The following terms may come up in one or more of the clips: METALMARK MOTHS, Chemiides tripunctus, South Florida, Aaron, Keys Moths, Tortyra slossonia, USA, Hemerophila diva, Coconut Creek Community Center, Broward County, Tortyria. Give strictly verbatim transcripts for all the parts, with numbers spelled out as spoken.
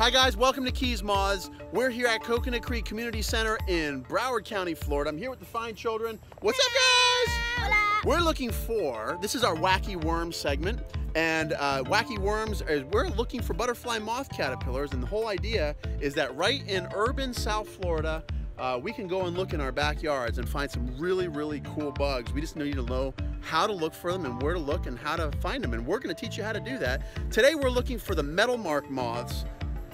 Hi guys, welcome to Keys Moths. We're here at Coconut Creek Community Center in Broward County, Florida. I'm here with the fine children. What's up, guys? Hola. We're looking for, this is our wacky worm segment, and uh, wacky worms, is we're looking for butterfly moth caterpillars, and the whole idea is that right in urban South Florida, Uh, we can go and look in our backyards and find some really, really cool bugs. We just need to know how to look for them and where to look and how to find them. And we're going to teach you how to do that. Today we're looking for the METALMARK moths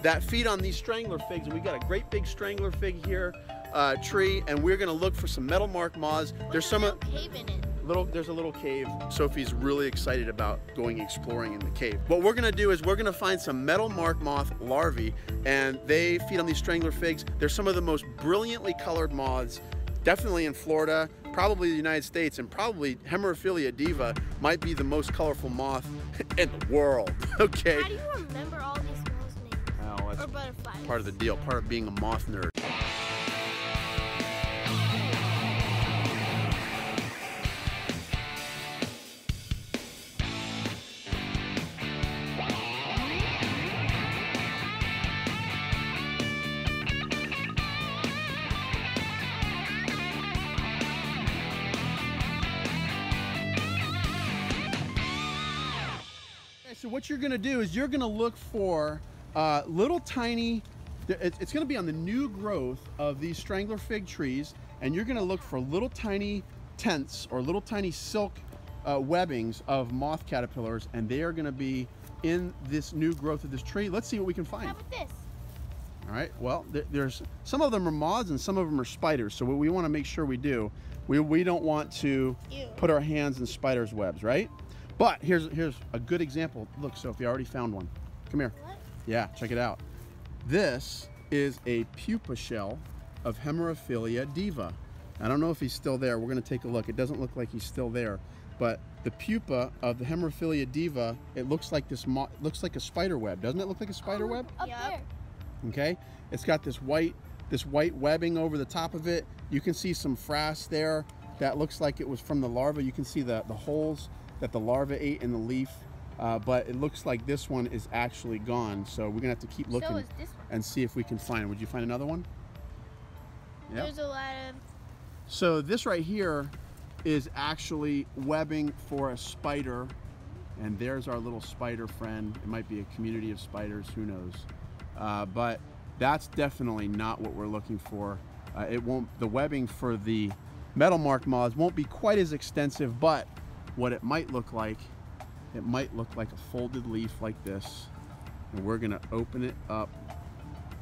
that feed on these strangler figs. And we've got a great big strangler fig here, uh, tree, and we're going to look for some METALMARK moths. What there's some a cave in it. Little, there's a little cave. Sophie's really excited about going exploring in the cave. What we're gonna do is we're gonna find some METALMARK moth larvae, and they feed on these strangler figs. They're some of the most brilliantly colored moths, definitely in Florida, probably the United States, and probably Hemerophila diva might be the most colorful moth in the world, okay? How do you remember all these moths' names? Oh, that's or butterflies. Part of the deal, part of being a moth nerd. So what you're gonna do is you're gonna look for uh, little tiny, it's gonna be on the new growth of these strangler fig trees, and you're gonna look for little tiny tents or little tiny silk uh, webbings of moth caterpillars, and they are gonna be in this new growth of this tree. Let's see what we can find. How about this? All right, well, th there's some of them are moths and some of them are spiders, so what we wanna make sure we do, we, we don't want to Ew. Put our hands in spiders' webs, right? But here's here's a good example. Look, Sophie, I already found one. Come here. What? Yeah, check it out. This is a pupa shell of Hemerophila diva. I don't know if he's still there. We're gonna take a look. It doesn't look like he's still there, but the pupa of the Hemerophila diva, it looks like this mo looks like a spider web. Doesn't it look like a spider web? Up there. Okay. It's got this white this white webbing over the top of it. You can see some frass there that looks like it was from the larva. You can see the the holes that the larva ate in the leaf, uh, but it looks like this one is actually gone. So we're gonna have to keep looking so is this one. And see if we can find it. Would you find another one? Yep. There's a lot of. So this right here is actually webbing for a spider, and there's our little spider friend. It might be a community of spiders, who knows? Uh, but that's definitely not what we're looking for. Uh, it won't. The webbing for the METALMARK moths won't be quite as extensive, but what it might look like, it might look like a folded leaf like this, and we're gonna open it up.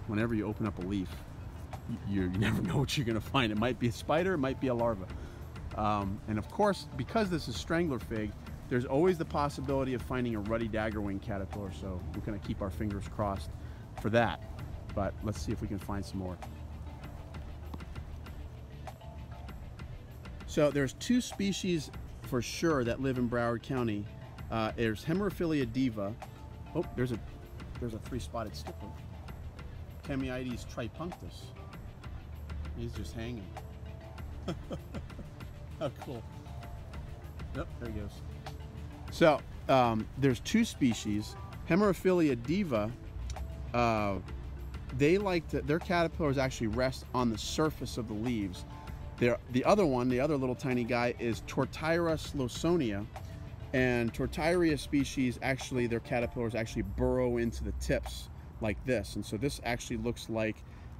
Whenever you open up a leaf, you, you never know what you're gonna find. It might be a spider, it might be a larva. Um, and of course, because this is strangler fig, there's always the possibility of finding a ruddy daggerwing caterpillar, so we're gonna keep our fingers crossed for that. But let's see if we can find some more. So there's two species for sure that live in Broward County. Uh, there's Hemerophila diva. Oh, there's a there's a three-spotted skipper. Chemiides tripunctus. He's just hanging. How cool. Yep, there he goes. So um, there's two species. Hemerophila diva. Uh, they like to, their caterpillars actually rest on the surface of the leaves. There, the other one, the other little tiny guy, is Tortyra slossonia, and Tortyria species, actually their caterpillars actually burrow into the tips like this, and so this actually looks like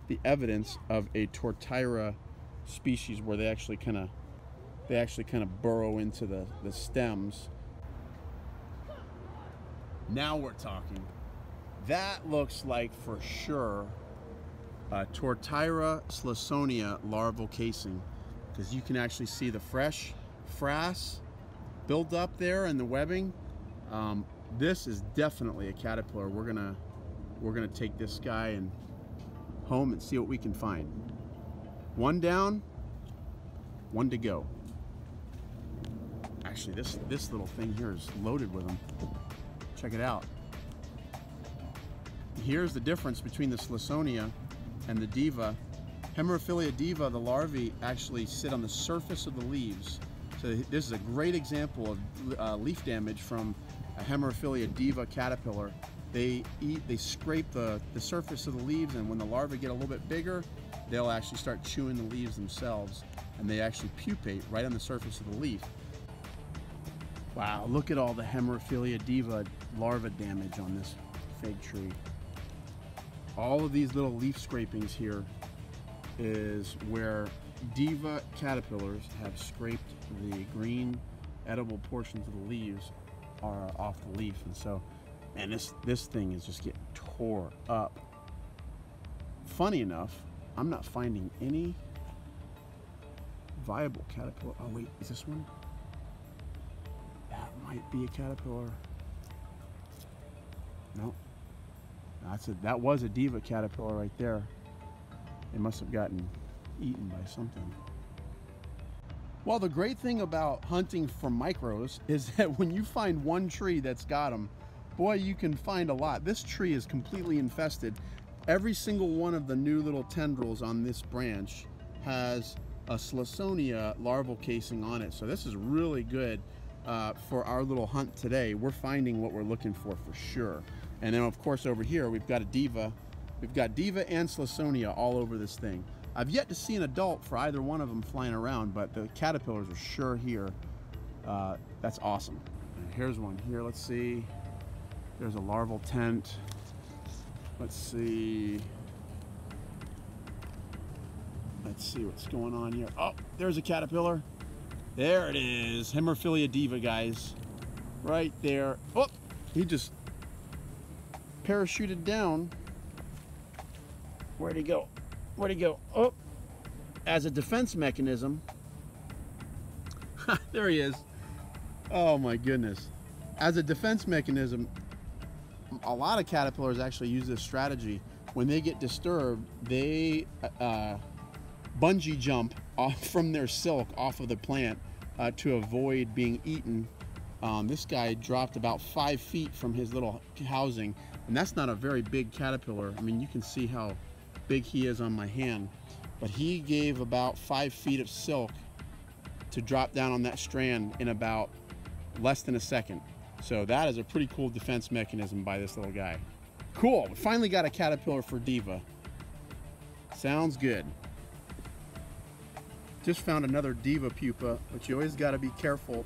the evidence of a Tortyra species where they actually kind of they actually kind of burrow into the, the stems. Now we're talking. That looks like for sure Uh, Tortyra slossonia larval casing, because you can actually see the fresh frass build up there and the webbing. Um, this is definitely a caterpillar. We're gonna we're gonna take this guy and home and see what we can find. One down, one to go. Actually, this this little thing here is loaded with them. Check it out. Here's the difference between the slossonia and the diva. Hemerophila diva, the larvae actually sit on the surface of the leaves. So this is a great example of uh, leaf damage from a Hemerophila diva caterpillar. They eat, they scrape the, the surface of the leaves, and when the larvae get a little bit bigger, they'll actually start chewing the leaves themselves, and they actually pupate right on the surface of the leaf. Wow, look at all the Hemerophila diva larva damage on this fig tree. All of these little leaf scrapings here is where diva caterpillars have scraped the green edible portions of the leaves are off the leaf, and so, man, this, this thing is just getting tore up. Funny enough, I'm not finding any viable caterpillar. Oh wait, is this one? That might be a caterpillar. Nope. That's a, that was a diva caterpillar right there. It must have gotten eaten by something. Well, the great thing about hunting for micros is that when you find one tree that's got them, boy, you can find a lot. This tree is completely infested. Every single one of the new little tendrils on this branch has a Slossonia larval casing on it. So this is really good uh, for our little hunt today. We're finding what we're looking for for sure. And then of course over here, we've got a diva. We've got diva and Slossonia all over this thing. I've yet to see an adult for either one of them flying around, but the caterpillars are sure here. Uh, that's awesome. Here's one here, let's see. There's a larval tent. Let's see. Let's see what's going on here. Oh, there's a caterpillar. There it is, Hemerophila diva, guys. Right there. Oh, he just parachuted down. Where'd he go? Where'd he go? Oh, as a defense mechanism. There he is. Oh my goodness. As a defense mechanism, a lot of caterpillars actually use this strategy. When they get disturbed, they uh, bungee jump off from their silk off of the plant uh, to avoid being eaten. Um, this guy dropped about five feet from his little housing, and that's not a very big caterpillar. I mean, you can see how big he is on my hand, but he gave about five feet of silk to drop down on that strand in about less than a second. So that is a pretty cool defense mechanism by this little guy. Cool, we finally got a caterpillar for diva. Sounds good. Just found another diva pupa, but you always gotta be careful.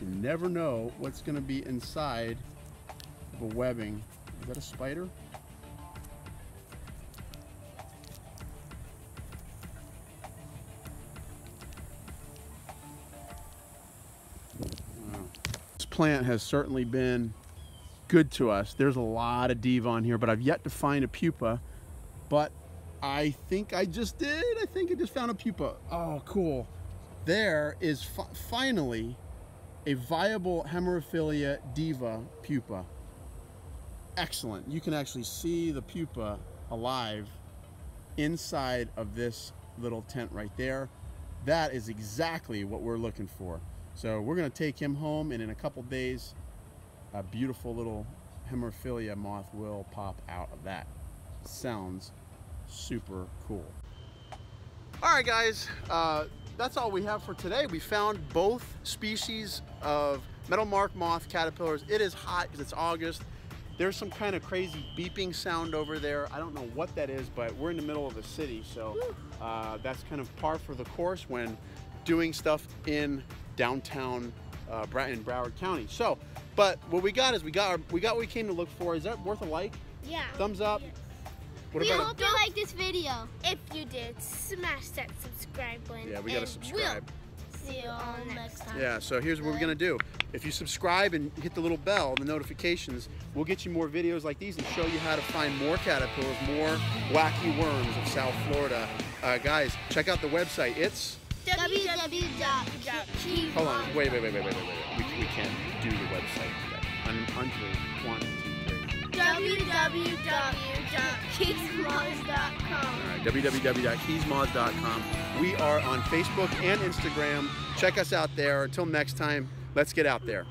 You never know what's gonna be inside of a webbing. Is that a spider? Plant has certainly been good to us. There's a lot of diva on here, but I've yet to find a pupa, but I think I just did. I think I just found a pupa. Oh, cool. There is fi finally a viable Hemerophila diva pupa. Excellent. You can actually see the pupa alive inside of this little tent right there. That is exactly what we're looking for. So we're going to take him home, and in a couple days, a beautiful little Hemerophila moth will pop out of that. Sounds super cool. All right, guys, uh, that's all we have for today. We found both species of metalmark moth caterpillars. It is hot because it's August. There's some kind of crazy beeping sound over there. I don't know what that is, but we're in the middle of a city, so uh, that's kind of par for the course when doing stuff in downtown uh, in Broward County. So, but what we got is we got our, we got what we came to look for. Is that worth a like? Yeah. Thumbs up. Yes. What we about hope you like this video. If you did, smash that subscribe button. Yeah, we gotta subscribe. We'll see you all next time. Yeah. So here's what we're gonna do. If you subscribe and hit the little bell, the notifications, we'll get you more videos like these and show you how to find more caterpillars, more wacky worms of South Florida. Uh, guys, check out the website. It's w w w dot keys moths dot com. Hold on, wait, wait, wait, wait, wait, wait, wait. We, we can't do the website today. I'm unclear. One, two, three. w w w dot keys moths dot com. All right, w w w dot keys moths dot com. We are on Facebook and Instagram. Check us out there. Until next time, let's get out there.